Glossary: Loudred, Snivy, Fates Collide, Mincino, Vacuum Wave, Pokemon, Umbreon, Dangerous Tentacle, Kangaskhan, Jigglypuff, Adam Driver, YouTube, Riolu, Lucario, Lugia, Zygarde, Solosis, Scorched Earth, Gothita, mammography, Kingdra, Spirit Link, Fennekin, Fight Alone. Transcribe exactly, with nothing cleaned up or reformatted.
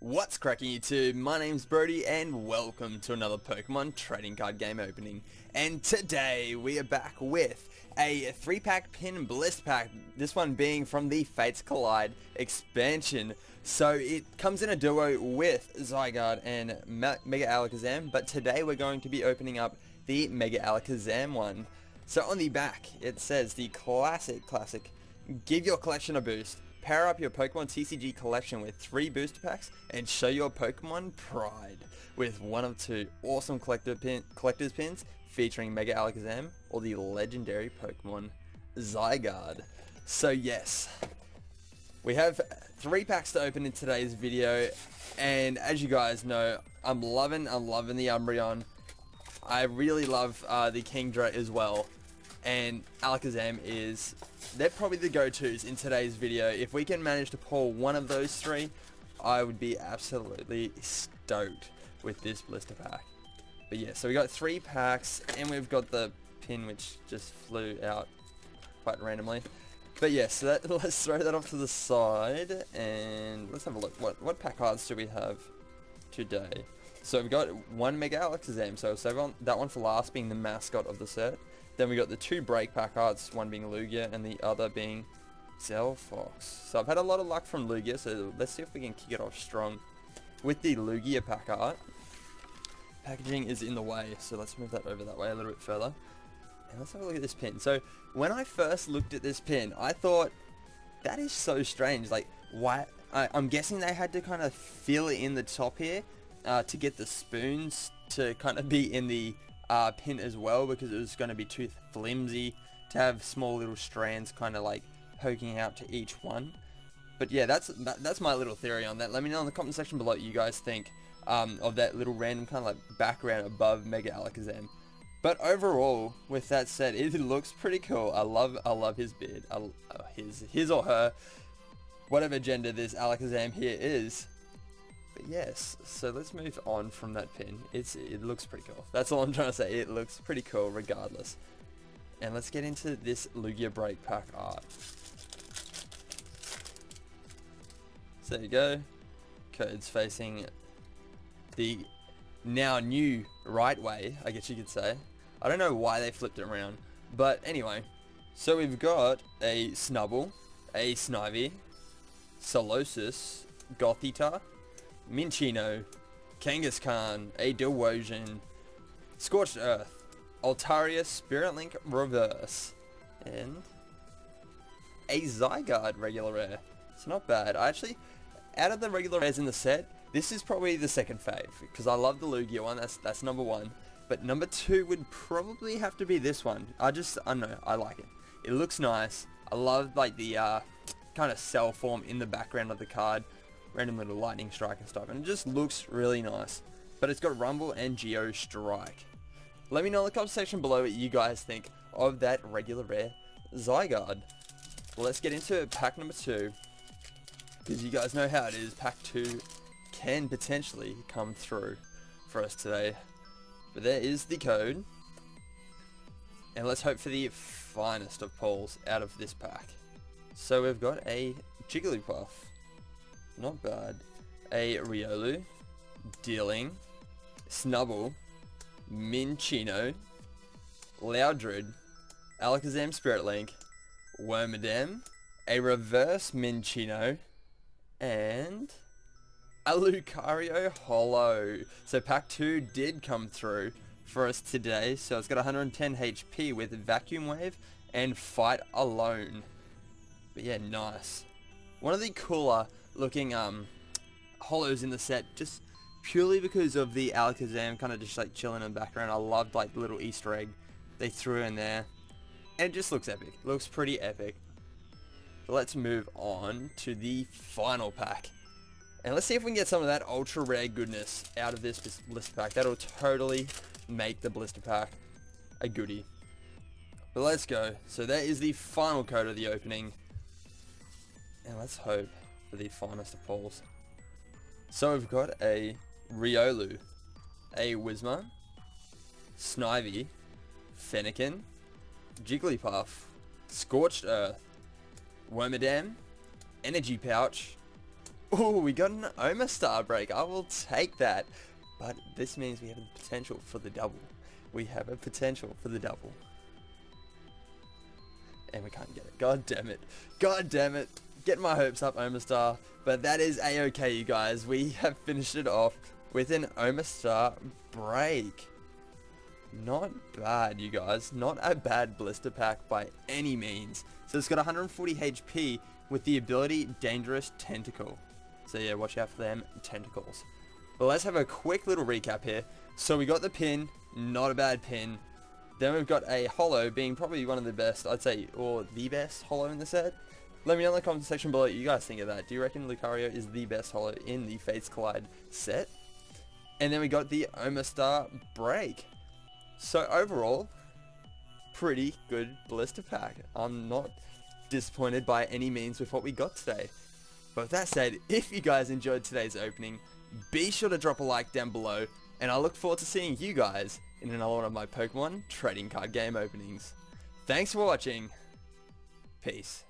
What's cracking YouTube, my name's Brody and welcome to another Pokemon trading card game opening. And today we are back with a three pack pin bliss pack, this one being from the Fates Collide expansion. So it comes in a duo with Zygarde and Mega Alakazam, but today we're going to be opening up the Mega Alakazam one. So on the back it says the classic, classic, give your collection a boost. Power up your Pokemon T C G collection with three booster packs and show your Pokemon pride with one of two awesome collector pin, collector's pins featuring Mega Alakazam or the legendary Pokemon Zygarde. So yes, we have three packs to open in today's video, and as you guys know, I'm loving, I'm loving the Umbreon. I really love uh, the Kingdra as well, and Alakazam is... they're probably the go-tos in today's video. If we can manage to pull one of those three, I would be absolutely stoked with this blister pack. But yeah, so we got three packs, and we've got the pin which just flew out quite randomly. But yeah, so that, let's throw that off to the side, and let's have a look. What what pack cards do we have today? So we've got one Mega Alakazam, so we'll save on that one for last, being the mascot of the set. Then we got the two break pack arts, one being Lugia and the other being Zellfox. So I've had a lot of luck from Lugia, so let's see if we can kick it off strong with the Lugia pack art. Packaging is in the way, so let's move that over that way a little bit further. And let's have a look at this pin. So when I first looked at this pin, I thought, that is so strange. Like, why? I, I'm guessing they had to kind of fill it in the top here uh, to get the spoons to kind of be in the... Uh, pin as well, because it was going to be too flimsy to have small little strands kind of like poking out to each one. But yeah, that's that, that's my little theory on that. Let me know in the comment section below what you guys think um, of that little random kind of like background above Mega Alakazam. But overall, with that said, it looks pretty cool. I love I love his beard. I, uh, his his or her, whatever gender this Alakazam here is. Yes, so let's move on from that pin. It's it looks pretty cool. That's all I'm trying to say. It looks pretty cool regardless. And let's get into this Lugia break pack art. So there you go. Codes facing the now new right way, I guess you could say. I don't know why they flipped it around. But anyway, so we've got a Snubbull, a Snivy, Solosis, Gothita, Mincino, Kangaskhan, a Dilwosian, Scorched Earth, Altaria, Spirit Link, Reverse, and a Zygarde regular rare. It's not bad. I actually, out of the regular rares in the set, this is probably the second fave, because I love the Lugia one, that's, that's number one. But number two would probably have to be this one. I just, I don't know, I like it. It looks nice. I love like the uh, kind of cell form in the background of the card. Random little lightning strike and stuff, and it just looks really nice. But it's got Rumble and Geo Strike. Let me know in the comment section below what you guys think of that regular rare Zygarde. Let's get into pack number two, because you guys know how it is. Pack two can potentially come through for us today. But there is the code, and let's hope for the finest of pulls out of this pack. So we've got a Jigglypuff. Not bad. A Riolu, Dealing, Snubbull, Mincino, Loudred, Alakazam Spirit Link, Wormadam, a Reverse Mincino, and a Lucario Holo. So pack two did come through for us today. So it's got one hundred ten H P with Vacuum Wave and Fight Alone. But yeah, nice. One of the cooler looking um holos in the set, just purely because of the Alakazam kind of just like chilling in the background. I loved like the little Easter egg they threw in there, and it just looks epic. Looks pretty epic. But let's move on to the final pack, and let's see if we can get some of that ultra rare goodness out of this blister pack. That'll totally make the blister pack a goodie. But let's go. So that is the final code of the opening, and let's hope for the finest of pulls. So we've got a Riolu, a Whismur, Snivy, Fennekin, Jigglypuff, Scorched Earth, Wormadam, Energy Pouch, Oh, we got an Omastar break. I will take that. But this means we have the potential for the double. We have a potential for the double. And we can't get it. God damn it. God damn it. Get my hopes up, Omastar. But that is a-okay, you guys. We have finished it off with an Omastar break. Not bad, you guys. Not a bad blister pack by any means. So it's got one hundred forty H P with the ability Dangerous Tentacle. So yeah, watch out for them tentacles. But let's have a quick little recap here. So we got the pin. Not a bad pin. Then we've got a holo being probably one of the best, I'd say, or the best holo in the set. Let me know in the comment section below what you guys think of that. Do you reckon Lucario is the best holo in the Fates Collide set? And then we got the Omastar break. So overall, pretty good blister pack. I'm not disappointed by any means with what we got today. But with that said, if you guys enjoyed today's opening, be sure to drop a like down below, and I look forward to seeing you guys in another one of my Pokemon trading card game openings. Thanks for watching. Peace.